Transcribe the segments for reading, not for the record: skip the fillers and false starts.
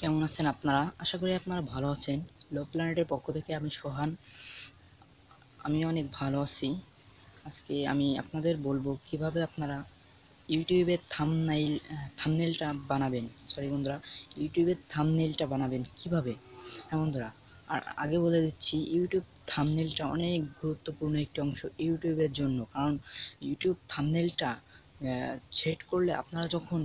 কেমন আছেন আপনারা? আশা করি আপনারা ভালো আছেন। লো প্ল্যানেটের পক্ষ থেকে আমি সোহান, আমি অনেক ভালো আছি। আজকে আমি আপনাদের বলবো কিভাবে আপনারা ইউটিউবের থাম্বনেলটা বানাবেন। সরি বন্ধুরা, ইউটিউবের থাম্বনেলটা বানাবেন কিভাবে। হ্যাঁ বন্ধুরা, আর আগে বলে দিচ্ছি, ইউটিউব থাম্বনেলটা অনেক গুরুত্বপূর্ণ একটি অংশ ইউটিউবের জন্য। কারণ ইউটিউব থাম্বনেলটা সেট করলে আপনারা যখন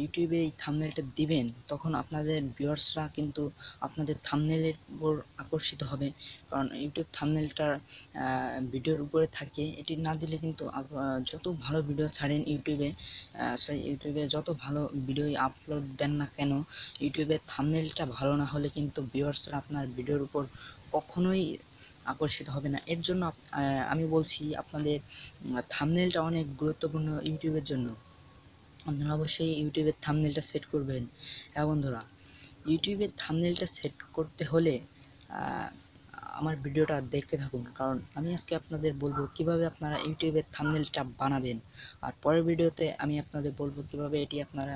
ইউটিউবে এই থাম্বনেলটা দিবেন, তখন আপনাদের ভিউয়ার্সরা কিন্তু আপনাদের থাম্বনেলের উপর আকর্ষিত হবে। কারণ ইউটিউব থাম্বনেলটার ভিডিওর উপরে থাকে। এটি না দিলে কিন্তু যত ভালো ভিডিও ছাড়েন ইউটিউবে, সরি ইউটিউবে যত ভালো ভিডিও আপলোড দেন না কেন, ইউটিউবের থাম্বনেলটা ভালো না হলে কিন্তু ভিউয়ার্সরা আপনার ভিডিওর উপর কখনোই আকর্ষিত হবে না। এর জন্য আমি বলছি আপনাদের থাম্বনেলটা অনেক গুরুত্বপূর্ণ ইউটিউবের জন্য। আপনারা অবশ্যই ইউটিউবের থাম্বনেলটা সেট করবেন। হ্যাঁ বন্ধুরা, ইউটিউবের থাম্বনেলটা সেট করতে হলে আমার ভিডিওটা দেখতে থাকুন, কারণ আমি আজকে আপনাদের বলবো কিভাবে আপনারা ইউটিউবের থাম্বনেলটা বানাবেন। আর পরের ভিডিওতে আমি আপনাদের বলবো কিভাবে এটি আপনারা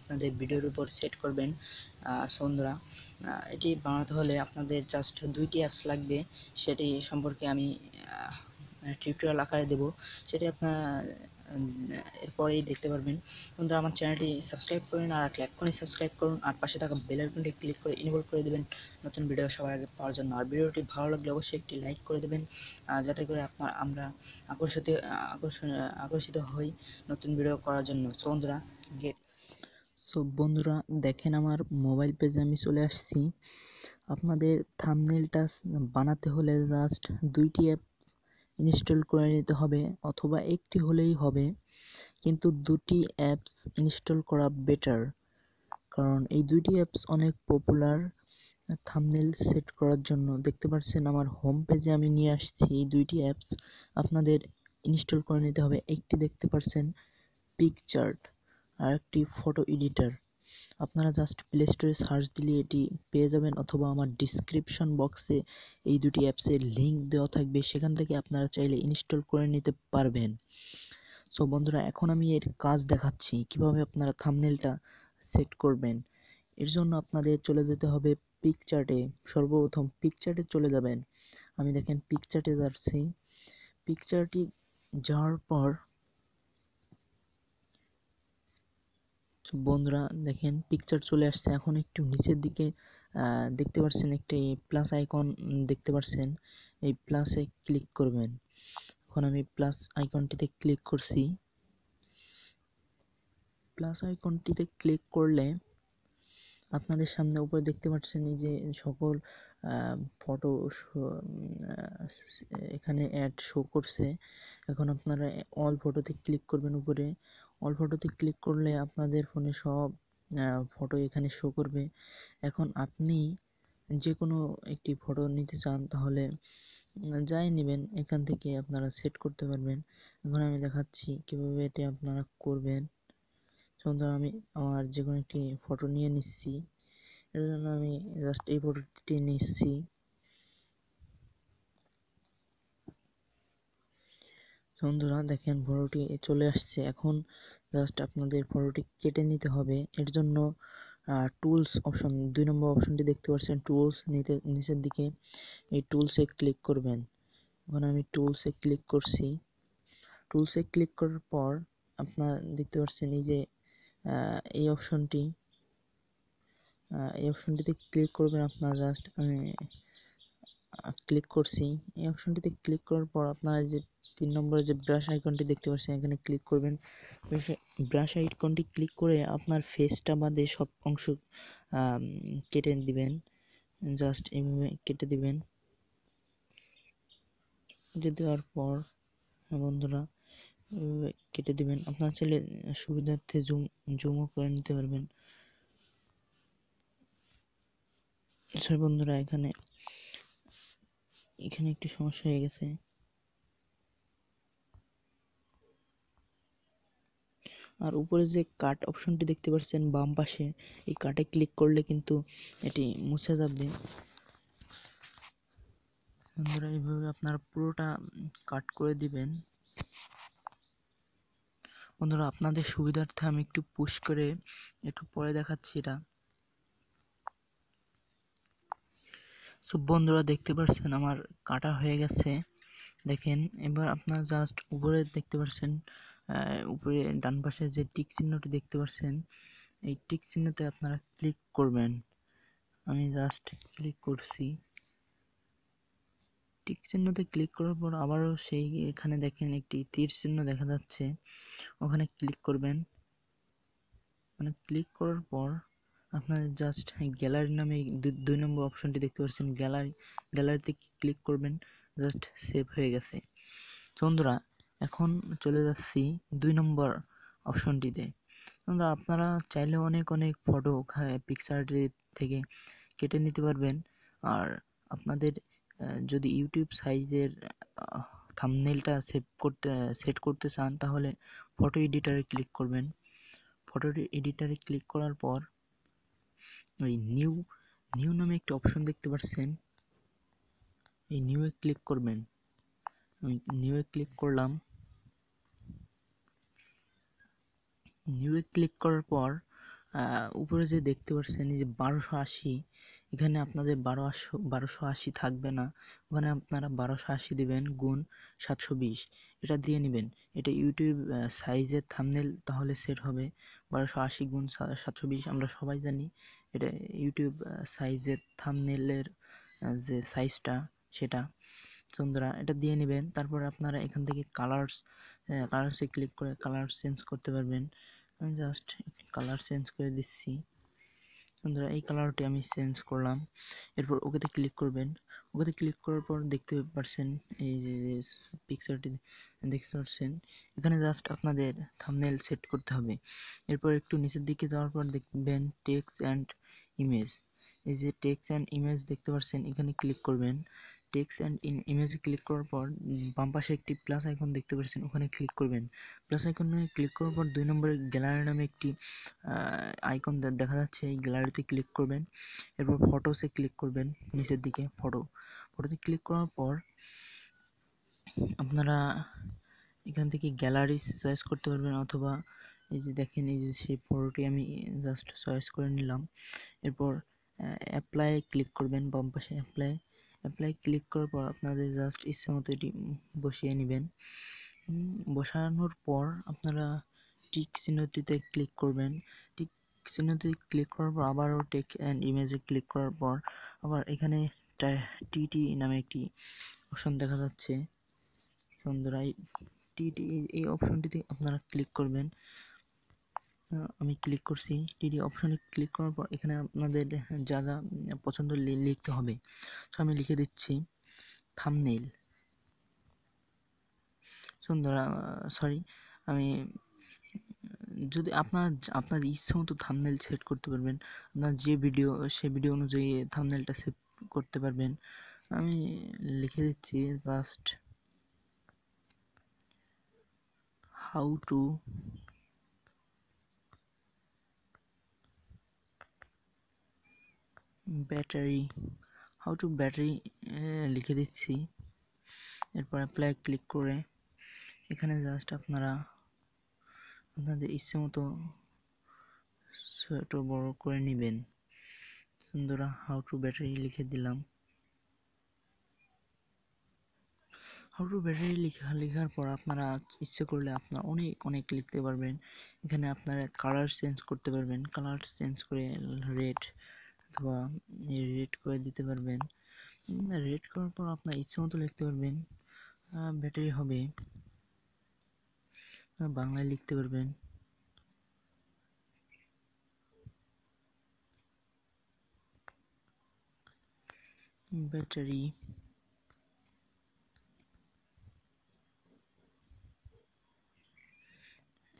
আপনাদের ভিডিওর উপর সেট করবেন। বন্ধুরা, এটি বানাতে হলে আপনাদের জাস্ট 2টি অ্যাপস লাগবে, সেটি সম্পর্কে আমি টিউটোরিয়াল আকারে দেব, সেটি আপনারা এরপরেই দেখতে পারবেন। বন্ধুরা, আমার চ্যানেলটি সাবস্ক্রাইব করুন, আর এক্ষুনি সাবস্ক্রাইব করুন, আর পাশে থাকা বেল আইকনটি ক্লিক করে ইনেবল করে দেবেন নতুন ভিডিও সবার আগে পাওয়ার জন্য। আর ভিডিওটি ভালো লাগলে অবশ্যই একটি লাইক করে দেবেন, যাতে করে আমরা আকর্ষিত হই নতুন ভিডিও করার জন্য। বন্ধুরা দেখেন, আমার মোবাইল পেজে আমি চলে আসছি। আপনাদের থাম্বনেলটা বানাতে হলে জাস্ট 2টি অ্যাপ ইনস্টল করে নিতে হবে, অথবা একটি হলেই হবে, কিন্তু 2টি অ্যাপস ইনস্টল করা বেটার। কারণ এই 2টি অ্যাপস অনেক পপুলার থাম্বনেল সেট করার জন্য। দেখতে পাচ্ছেন আমার হোম পেজে আমি নিয়ে আসছি এই 2টি অ্যাপস, আপনাদের ইনস্টল করে নিতে হবে। একটি দেখতে পাচ্ছেন পি casart, আর একটি ফটো এডিটর। আপনারা জাস্ট প্লে স্টোরে সার্চ দিলে এটি পেয়ে যাবেন, অথবা আমার ডিসক্রিপশন বক্সে এই 2টি অ্যাপসের লিঙ্ক দেওয়া থাকবে, সেখান থেকে আপনারা চাইলে ইনস্টল করে নিতে পারবেন। সো বন্ধুরা, এখন আমি এর কাজ দেখাচ্ছি কিভাবে আপনারা থাম্বনেলটা সেট করবেন। এর জন্য আপনাদের চলে যেতে হবে পিকচার্টে। সর্বপ্রথম পিকচার্টে চলে যাবেন। আমি দেখেন পিকচার্টে যাচ্ছি। পিকচারটি যাওয়ার পর বন্ধুরা দেখেন পিকচার চলে আসছে। এখন একটু নিচের দিকে দেখতে পাচ্ছেন একটি প্লাস আইকন দেখতে পাচ্ছেন, এই প্লাসে ক্লিক করবেন। এখন আমি প্লাস আইকনটিতে ক্লিক করছি। প্লাস আইকনটিতে ক্লিক করলে আপনাদের সামনে উপরে দেখতে পাচ্ছেন এই যে সকল ফটো এখানে অ্যাড শো করছে। এখন আপনারা অল ফটোতে ক্লিক করবেন। উপরে অল ফটোতে ক্লিক করলে আপনাদের ফোনে সব ফটো এখানে শো করবে। এখন আপনি যে কোনো একটি ফটো নিতে চান তাহলে যাই নেবেন, এখান থেকে আপনারা সেট করতে পারবেন। এখন আমি দেখাচ্ছি কীভাবে এটি আপনারা করবেন। সুতরাং আমি আমার যে কোনো একটি ফটো নিয়ে নিচ্ছি। এর জন্য আমি জাস্ট এই ফটোটি নিচ্ছি। বন্ধুরা দেখেন ফটোটি চলে আসছে। এখন জাস্ট আপনাদের ফটোটি কেটে নিতে হবে। এর জন্য টুলস অপশন, 2 নম্বর অপশনটি দেখতে পাচ্ছেন টুলস, নিচের দিকে এই টুলসে ক্লিক করবেন। এখন আমি টুলসে ক্লিক করছি। টুলসে ক্লিক করার পর আপনারা দেখতে পাচ্ছেন এই যে এই অপশনটিতে ক্লিক করবেন। আপনারা জাস্ট আমি ক্লিক করছি। এই অপশনটিতে ক্লিক করার পর আপনারা যে 3 নম্বরে যে ব্রাশ আইকনটি দেখতে পাচ্ছেন, এখানে ক্লিক করবেন। ব্রাশ আইকনটি ক্লিক করে আপনার ফেসটা বাদে সব অংশ কেটে দিবেন। জাস্ট এইভাবে কেটে দিবেন। কেটে দেওয়ার পর বন্ধুরা কেটে দিবেন। আপনার চাইলে সুবিধার্থে জুমও করে নিতে পারবেন। বন্ধুরা এখানে একটু সমস্যা হয়ে গেছে। আর উপরে যে কাট অপশনটি দেখতে পাচ্ছেন বাম পাশে, এই কাটে ক্লিক করলে কিন্তু এটি মুছে যাবে। বন্ধুরা এইভাবে আপনারা পুরোটা কাট করে দিবেন। বন্ধুরা আপনাদের সুবিধার্থে আমি একটু পুশ করে একটু পরে দেখাচ্ছি এটা। সব বন্ধুরা দেখতে পাচ্ছেন আমার কাটা হয়ে গেছে। দেখেন এবার আপনারা জাস্ট উপরে দেখতে পাচ্ছেন, উপরে ডান পাশে যে টিক চিহ্নটি দেখতে পাচ্ছেন এই টিক চিহ্নতে আপনারা ক্লিক করবেন। আমি জাস্ট ক্লিক করছি, টিক চিহ্নতে ক্লিক করার পর আবারও সেই এখানে দেখেন একটি তীর চিহ্ন দেখা যাচ্ছে, ওখানে ক্লিক করবেন। মানে ক্লিক করার পর আপনারা জাস্ট গ্যালারি নামে 2 নম্বর অপশনটি দেখতে পাচ্ছেন, গ্যালারিতে ক্লিক করবেন। জাস্ট সেভ হয়ে গেছে। বন্ধুরা এখন চলে যাচ্ছি 2 নম্বর অপশনটিতে। বন্ধুরা আপনারা চাইলে অনেক অনেক ফটো পিক্সারটি থেকে কেটে নিতে পারবেন। আর আপনাদের যদি ইউটিউব সাইজের থাম্বনেলটা সেট করতে চান তাহলে ফটো এডিটারে ক্লিক করবেন। ফটো এডিটারে ক্লিক করার পর এই নিউ নামে একটা অপশন দেখতে পাচ্ছেন, এই নিউ এ ক্লিক করবেন। নিউ এ ক্লিক করলাম। নিউ এ ক্লিক করার পর উপরে যে দেখতে পাচ্ছেন এই যে 1280, এখানে আপনাদের 1280 থাকবে না, ওখানে আপনারা 1280 দিবেন গুণ 720 এটা দিয়ে নেবেন। এটা ইউটিউব সাইজের থাম্বনেল তাহলে সেট হবে 1280 গুণ 720। আমরা সবাই জানি এটা ইউটিউব সাইজের থাম্বনেলের যে সাইজটা সেটা। বন্ধুরা এটা দিয়ে নেবেন। তারপর আপনারা এখান থেকে কালার্সে ক্লিক করে কালার চেঞ্জ করতে পারবেন। আমি জাস্ট কালার চেঞ্জ করে দিচ্ছি। বন্ধুরা এই কালারটি আমি চেঞ্জ করলাম। এরপর ওকেতে ক্লিক করবেন। ওকেতে ক্লিক করার পর দেখতে পাচ্ছেন এই যে পিকচারটি দেখতে পাচ্ছেন, এখানে জাস্ট আপনাদের থাম্বনেল সেট করতে হবে। এরপর একটু নিচের দিকে যাওয়ার পর দেখবেন টেক্সট অ্যান্ড ইমেজ, এই যে টেক্সট অ্যান্ড ইমেজ দেখতে পাচ্ছেন এখানে ক্লিক করবেন। টেক্সট অ্যান্ড ইমেজ ক্লিক করার পর বাম পাশে একটি প্লাস আইকন দেখতে পাচ্ছেন, ওখানে ক্লিক করবেন। প্লাস আইকনে ক্লিক করার পর 2 নম্বরে গ্যালারি নামে একটি আইকন দেখা যাচ্ছে, এই গ্যালারিতে ক্লিক করবেন। এরপর ফটোসে ক্লিক করবেন, নিচের দিকে ফটোতে ক্লিক করার পর আপনারা এখান থেকে গ্যালারি চয়েস করতে পারবেন, অথবা এই যে দেখেন এই যে সেই ফটোটি আমি জাস্ট চয়েস করে নিলাম। এরপর অ্যাপ্লাই ক্লিক করবেন, বাম পাশে অ্যাপ্লাই ক্লিক করার পর আপনাদের জাস্ট ইচ্ছে মতো এটি বসিয়ে নেবেন। বসানোর পর আপনারা টিক চিহ্নটিতে ক্লিক করবেন। টিক চিহ্নটিতে ক্লিক করার পর আবারও টেক্সট অ্যান্ড ইমেজে ক্লিক করার পর আবার এখানে টিটি নামে একটি অপশন দেখা যাচ্ছে। বন্ধুরা টিটি এই অপশনটিতে আপনারা ক্লিক করবেন। আমি ক্লিক করছি। টিডি অপশনে ক্লিক করার পর এখানে আপনাদের যা যা পছন্দ লিখতে হবে, তো আমি লিখে দিচ্ছি থাম্বনেল। সরি, আমি যদি আপনার ইচ্ছা মতো থাম্বনেল সেট করতে পারবেন, আপনার যে ভিডিও সেই ভিডিও অনুযায়ী থাম্বনেলটা সেট করতে পারবেন। আমি লিখে দিচ্ছি জাস্ট হাউ টু ব্যাটারি লিখে দিচ্ছি। এরপর অ্যাপ্লাই ক্লিক করে এখানে জাস্ট আপনারা আপনাদের ইচ্ছে মতো ছোট বড় করে নেবেন। বন্ধুরা হাউ টু ব্যাটারি লিখে দিলাম। হাউ টু ব্যাটারি লেখার পর আপনারা ইচ্ছে করলে আপনারা অনেক লিখতে পারবেন। এখানে আপনারা কালার চেঞ্জ করতে পারবেন, কালার চেঞ্জ করে রেড করে দিতে পারবেন। রেড করার পর আপনার ইচ্ছে মতো লিখতে পারবেন। ব্যাটারি হবে বাংলায় লিখতে পারবেন। ব্যাটারি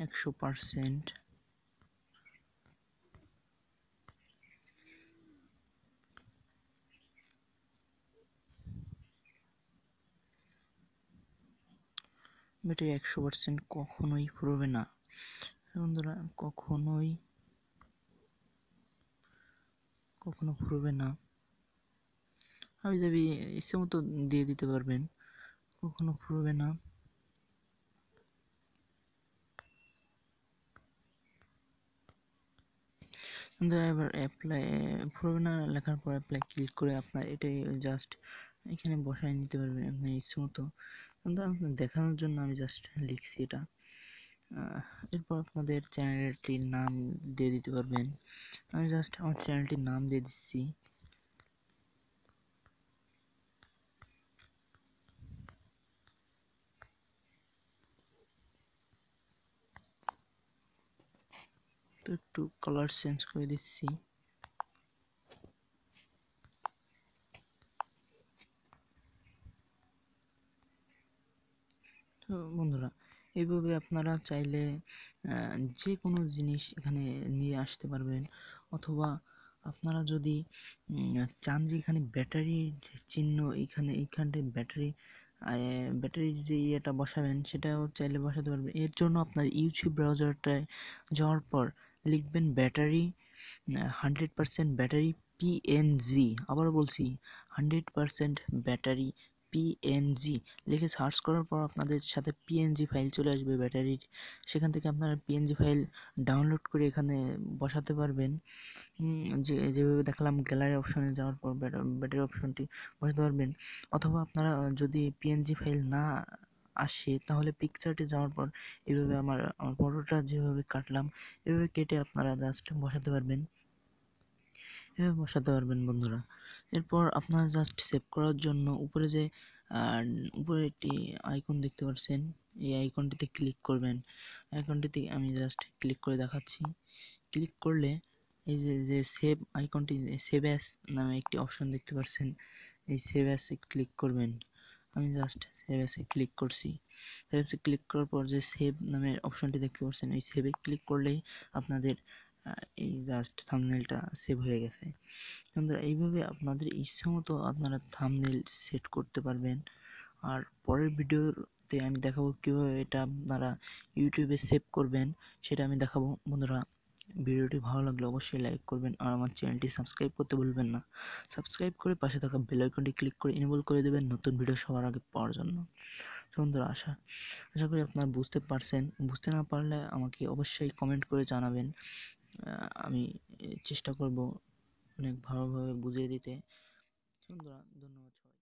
একশো % ব্যাটারি 100% কখনোই ফুরবে না। বন্ধুরা কখনো ফুরবে না, আমি যাবি ইচ্ছে মতো দিয়ে দিতে পারবেন, কখনো ফুরবে না। আপনারা এবার অ্যাপ্লাই প্রোগ্রাম লেখার পর অ্যাপ্লাই ক্লিক করে আপনারা এটাই জাস্ট এখানে বসায় নিতে পারবেন আপনি ইচ্ছে মতো। কিন্তু আপনাদের দেখানোর জন্য আমি জাস্ট লিখছি এটা। এরপর আপনাদের চ্যানেলটির নাম দিয়ে দিতে পারবেন। আমি জাস্ট আমার চ্যানেলটির নাম দিয়ে দিচ্ছি तो একটু কালার চেঞ্জ করে দিচ্ছি। তো বন্ধুরা এইভাবে আপনারা চাইলে যে কোনো জিনিস এখানে নিয়ে আসতে পারবেন। অথবা আপনারা যদি চান যে এখানে ব্যাটারির চিহ্ন এইখানটায় ব্যাটারির যে ইয়েটা বসাবেন সেটাও চাইলে বসাতে পারবেন। এর জন্য আপনার ইউটিউব ব্রাউজারটায় যাওয়ার পর লিখবেন ব্যাটারি 100% ব্যাটারি PNG, আবারও বলছি 100% ব্যাটারি PNG লিখে সার্চ করার পর আপনাদের সাথে PNG ফাইল চলে আসবে ব্যাটারির। সেখান থেকে আপনারা PNG ফাইল ডাউনলোড করে এখানে বসাতে পারবেন। যেভাবে দেখালাম গ্যালারি অপশানে যাওয়ার পর ব্যাটারি অপশানটি বসাতে পারবেন। অথবা আপনারা যদি PNG ফাইল না আসে তাহলে পিকচারটি যাওয়ার পর এভাবে আমার ফটোটা যেভাবে কাটলাম এভাবে কেটে আপনারা জাস্ট বসাতে পারবেন, এভাবে বসাতে পারবেন বন্ধুরা। এরপর আপনারা জাস্ট সেভ করার জন্য উপরে একটি আইকন দেখতে পাচ্ছেন, এই আইকনটিতে ক্লিক করবেন। আইকনটিতে আমি জাস্ট ক্লিক করে দেখাচ্ছি। ক্লিক করলে এই যে সেভ আইকনটি, সেভ অ্যাজ নামে একটি অপশন দেখতে পাচ্ছেন, এই সেভ অ্যাজে ক্লিক করবেন। আমি জাস্ট সেভ অ্যাজে ক্লিক করছি। সেভ অ্যাজে ক্লিক করার পর যে সেভ নামের অপশনটি দেখতে পাচ্ছেন এই সেভে ক্লিক করলেই আপনাদের এই জাস্ট থাম্বনেলটা সেভ হয়ে গেছে। বন্ধুরা এইভাবে আপনাদের ইচ্ছা মতো আপনারা থাম্বনেল সেট করতে পারবেন। আর পরের ভিডিওতে আমি দেখাবো কীভাবে এটা আপনারা ইউটিউবে সেভ করবেন সেটা আমি দেখাবো। বন্ধুরা ভিডিওটি ভালো লাগলে অবশ্যই লাইক করবেন আর আমার চ্যানেলটি সাবস্ক্রাইব করতে ভুলবেন না। সাবস্ক্রাইব করে পাশে থাকা বেল আইকনটি ক্লিক করে এনেবল করে দেবেন নতুন ভিডিও সবার আগে পাওয়ার জন্য। বন্ধুরা আশা করি আপনারা বুঝতে পারছেন। বুঝতে না পারলে আমাকে অবশ্যই কমেন্ট করে জানাবেন, আমি চেষ্টা করব অনেক ভালোভাবে বুঝিয়ে দিতে। বন্ধুরা ধন্যবাদ।